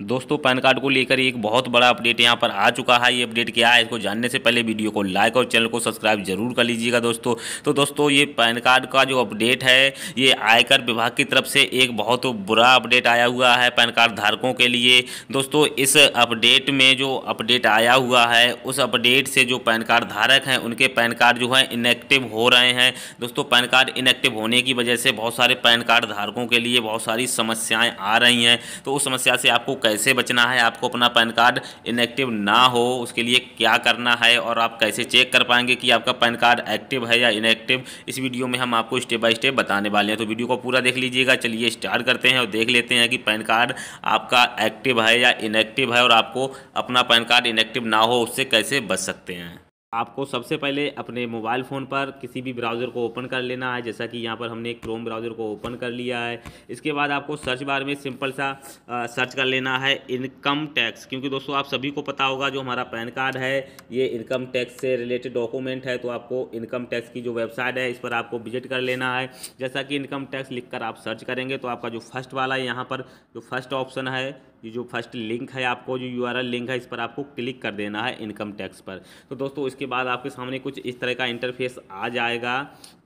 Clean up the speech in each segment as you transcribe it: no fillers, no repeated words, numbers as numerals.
दोस्तों pan card को लेकर एक बहुत बड़ा अपडेट यहाँ पर आ चुका है। ये अपडेट क्या है इसको जानने से पहले वीडियो को लाइक और चैनल को सब्सक्राइब जरूर कर लीजिएगा दोस्तों। तो दोस्तों ये पैन कार्ड का जो अपडेट है ये आयकर विभाग की तरफ से एक बहुत बुरा अपडेट आया हुआ है पैन कार्ड धारकों के लिए। दोस्तों इस अपडेट में जो अपडेट आया हुआ है उस अपडेट से जो पैन कार्ड धारक हैं उनके पैन कार्ड जो है इनएक्टिव हो रहे हैं। दोस्तों पैन कार्ड इनएक्टिव होने की वजह से बहुत सारे पैन कार्ड धारकों के लिए बहुत सारी समस्याएँ आ रही हैं। तो उस समस्या से आपको कैसे बचना है, आपको अपना पैन कार्ड इनएक्टिव ना हो उसके लिए क्या करना है और आप कैसे चेक कर पाएंगे कि आपका पैन कार्ड एक्टिव है या इनएक्टिव, इस वीडियो में हम आपको स्टेप बाय स्टेप बताने वाले हैं। तो वीडियो को पूरा देख लीजिएगा। चलिए स्टार्ट करते हैं और देख लेते हैं कि पैन कार्ड आपका एक्टिव है या इनएक्टिव है और आपको अपना पैन कार्ड इनएक्टिव ना हो उससे कैसे बच सकते हैं। आपको सबसे पहले अपने मोबाइल फ़ोन पर किसी भी ब्राउज़र को ओपन कर लेना है। जैसा कि यहाँ पर हमने क्रोम ब्राउज़र को ओपन कर लिया है। इसके बाद आपको सर्च बार में सिंपल सा सर्च कर लेना है इनकम टैक्स, क्योंकि दोस्तों आप सभी को पता होगा जो हमारा पैन कार्ड है ये इनकम टैक्स से रिलेटेड डॉक्यूमेंट है। तो आपको इनकम टैक्स की जो वेबसाइट है इस पर आपको विजिट कर लेना है। जैसा कि इनकम टैक्स लिख आप सर्च करेंगे तो आपका जो फर्स्ट वाला है यहाँ पर जो फर्स्ट ऑप्शन है ये जो फर्स्ट लिंक है आपको जो यूआरएल लिंक है इस पर आपको क्लिक कर देना है इनकम टैक्स पर। तो दोस्तों इसके बाद आपके सामने कुछ इस तरह का इंटरफेस आ जाएगा।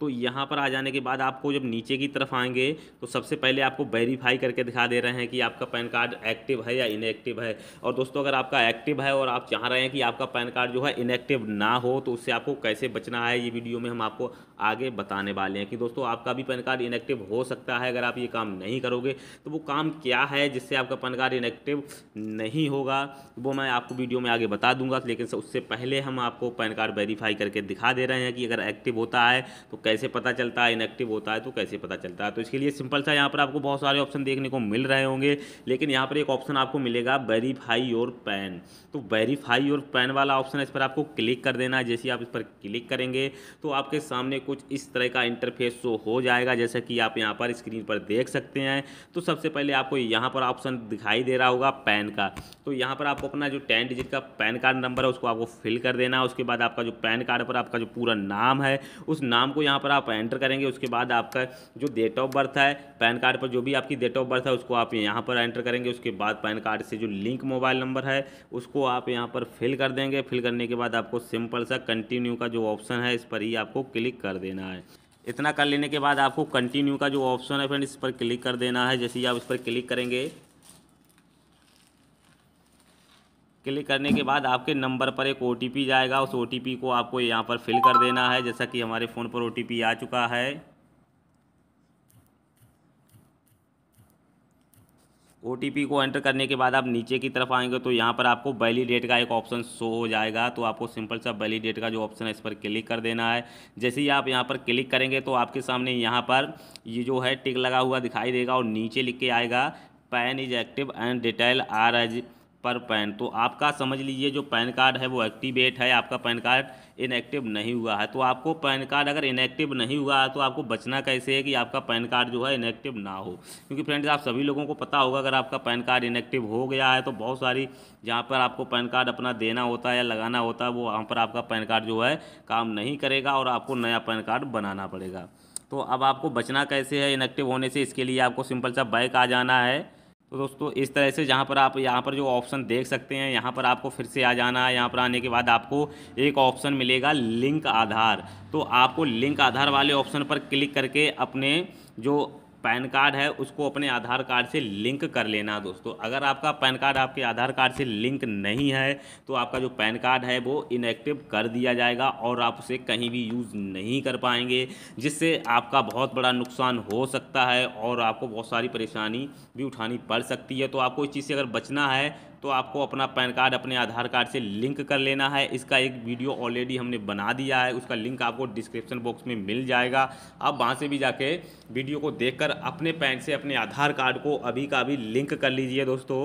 तो यहाँ पर आ जाने के बाद आपको जब नीचे की तरफ आएंगे तो सबसे पहले आपको वेरीफाई करके दिखा दे रहे हैं कि आपका पैन कार्ड एक्टिव है या इनएक्टिव है। और दोस्तों अगर आपका एक्टिव है और आप चाह रहे हैं कि आपका पैन कार्ड जो है इनएक्टिव ना हो तो उससे आपको कैसे बचना है ये वीडियो में हम आपको आगे बताने वाले हैं कि दोस्तों आपका भी पैन कार्ड इनएक्टिव हो सकता है अगर आप ये काम नहीं करोगे। तो वो काम क्या है जिससे आपका पैन कार्ड एक्टिव नहीं होगा वो मैं आपको वीडियो में आगे बता दूंगा। लेकिन उससे पहले हम आपको पैन कार्ड वेरीफाई करके दिखा दे रहे हैं कि अगर एक्टिव होता है तो कैसे पता चलता है, इनएक्टिव होता है तो कैसे पता चलता है। तो इसके लिए सिंपल सा यहाँ पर आपको बहुत सारे ऑप्शन देखने को मिल रहे होंगे, लेकिन यहाँ पर एक ऑप्शन आपको मिलेगा वेरीफाई योर पैन। तो वेरीफाई योर पैन वाला ऑप्शन है इस पर आपको क्लिक कर देना है। जैसे आप इस पर क्लिक करेंगे तो आपके सामने कुछ इस तरह का इंटरफेस हो जाएगा जैसा कि आप यहाँ पर स्क्रीन पर देख सकते हैं। तो सबसे पहले आपको यहाँ पर ऑप्शन दिखाई दे रहा होगा पैन का। तो यहाँ पर आपको अपना जो 10 डिजिट का पैन कार्ड नंबर है उसको आपको फिल कर देना है। उसके बाद आपका जो पैन कार्ड पर आपका जो पूरा नाम है उस नाम को यहाँ पर आप एंटर करेंगे। उसके बाद आपका जो डेट ऑफ बर्थ है पैन कार्ड पर जो भी आपकी डेट ऑफ बर्थ है उसको आप यहाँ पर एंटर करेंगे। उसके बाद पैन कार्ड से जो लिंक मोबाइल नंबर है उसको आप यहाँ पर फिल कर देंगे। फिल करने के बाद आपको सिंपल सा कंटिन्यू का जो ऑप्शन है इस पर ही आपको क्लिक कर देना है। इतना कर लेने के बाद आपको कंटिन्यू का जो ऑप्शन है फ्रेंड इस पर क्लिक कर देना है। जैसे ही आप इस पर क्लिक करेंगे, क्लिक करने के बाद आपके नंबर पर एक ओटीपी जाएगा। उस ओटीपी को आपको यहाँ पर फिल कर देना है। जैसा कि हमारे फ़ोन पर ओटीपी आ चुका है। ओटीपी को एंटर करने के बाद आप नीचे की तरफ आएंगे तो यहाँ पर आपको वैलिडेट का एक ऑप्शन शो हो जाएगा। तो आपको सिंपल सा वैलिडेट का जो ऑप्शन है इस पर क्लिक कर देना है। जैसे ही आप यहाँ पर क्लिक करेंगे तो आपके सामने यहाँ पर ये जो है टिक लगा हुआ दिखाई देगा और नीचे लिख के आएगा PAN is active and detail are as per PAN. तो आपका समझ लीजिए जो पैन कार्ड है वो एक्टिवेट है, आपका पैन कार्ड इनएक्टिव नहीं हुआ है। तो आपको पैन कार्ड अगर इनएक्टिव नहीं हुआ है तो आपको बचना कैसे है कि आपका पैन कार्ड जो है इनएक्टिव ना हो, क्योंकि फ्रेंड्स आप सभी लोगों को पता होगा अगर आपका पैन कार्ड इनएक्टिव हो गया है तो बहुत सारी जहाँ पर आपको पैन कार्ड अपना देना होता है या लगाना होता है वो वहाँ पर आपका पैन कार्ड जो है काम नहीं करेगा और आपको नया पैन कार्ड बनाना पड़ेगा। तो अब आपको बचना कैसे है इनएक्टिव होने से, इसके लिए आपको सिंपल सा बैक आ जाना है। तो दोस्तों इस तरह से जहाँ पर आप यहाँ पर जो ऑप्शन देख सकते हैं यहाँ पर आपको फिर से आ जाना है। यहाँ पर आने के बाद आपको एक ऑप्शन मिलेगा लिंक आधार। तो आपको लिंक आधार वाले ऑप्शन पर क्लिक करके अपने जो पैन कार्ड है उसको अपने आधार कार्ड से लिंक कर लेना। दोस्तों अगर आपका पैन कार्ड आपके आधार कार्ड से लिंक नहीं है तो आपका जो पैन कार्ड है वो इनएक्टिव कर दिया जाएगा और आप उसे कहीं भी यूज़ नहीं कर पाएंगे, जिससे आपका बहुत बड़ा नुकसान हो सकता है और आपको बहुत सारी परेशानी भी उठानी पड़ सकती है। तो आपको इस चीज़ से अगर बचना है तो आपको अपना पैन कार्ड अपने आधार कार्ड से लिंक कर लेना है। इसका एक वीडियो ऑलरेडी हमने बना दिया है, उसका लिंक आपको डिस्क्रिप्शन बॉक्स में मिल जाएगा। आप वहाँ से भी जाके वीडियो को देखकर अपने पैन से अपने आधार कार्ड को अभी का अभी लिंक कर लीजिए दोस्तों।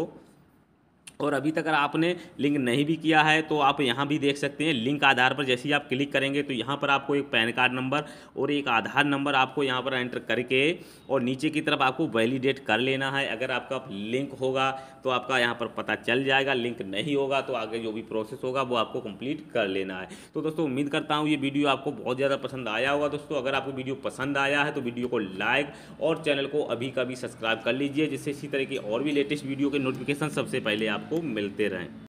और अभी तक अगर आपने लिंक नहीं भी किया है तो आप यहाँ भी देख सकते हैं लिंक आधार पर। जैसे ही आप क्लिक करेंगे तो यहाँ पर आपको एक पैन कार्ड नंबर और एक आधार नंबर आपको यहाँ पर एंटर करके और नीचे की तरफ आपको वैलिडेट कर लेना है। अगर आपका लिंक होगा तो आपका यहाँ पर पता चल जाएगा, लिंक नहीं होगा तो आगे जो भी प्रोसेस होगा वो आपको कंप्लीट कर लेना है। तो दोस्तों उम्मीद करता हूँ ये वीडियो आपको बहुत ज़्यादा पसंद आया होगा। दोस्तों अगर आपको वीडियो पसंद आया है तो वीडियो को लाइक और चैनल को अभी का भी सब्सक्राइब कर लीजिए, जिससे इसी तरह की और भी लेटेस्ट वीडियो के नोटिफिकेशन सबसे पहले आपको मिलते रहें।